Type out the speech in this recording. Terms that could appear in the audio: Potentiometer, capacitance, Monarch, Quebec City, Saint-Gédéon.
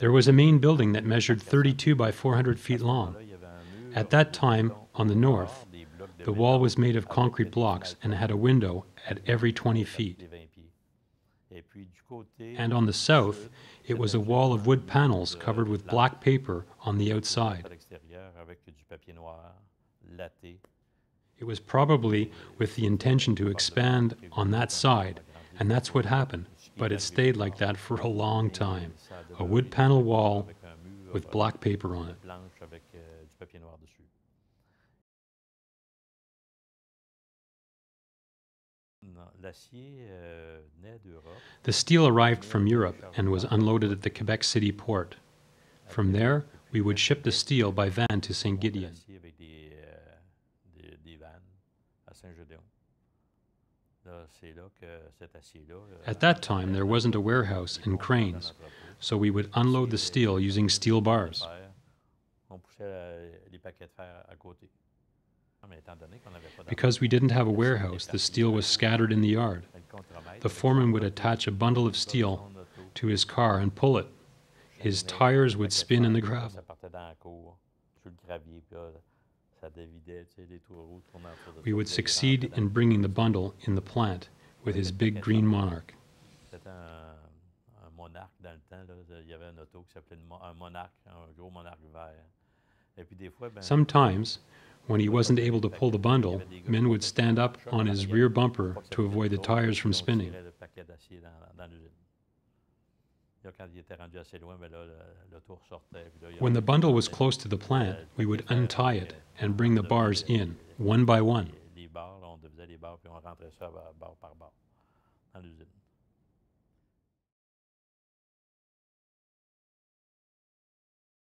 There was a main building that measured 32 by 400 feet long. At that time, on the north, the wall was made of concrete blocks and had a window at every 20 feet. And on the south, it was a wall of wood panels covered with black paper on the outside. It was probably with the intention to expand on that side, and that's what happened, but it stayed like that for a long time. A wood panel wall with black paper on it. The steel arrived from Europe and was unloaded at the Quebec City port. From there, we would ship the steel by van to Saint-Gédéon. At that time, there wasn't a warehouse and cranes, so we would unload the steel using steel bars. Because we didn't have a warehouse, the steel was scattered in the yard. The foreman would attach a bundle of steel to his car and pull it. His tires would spin in the gravel. We would succeed in bringing the bundle in the plant with his big green Monarch. Sometimes, when he wasn't able to pull the bundle, men would stand up on his rear bumper to avoid the tires from spinning. When the bundle was close to the plant, we would untie it and bring the bars in, one by one.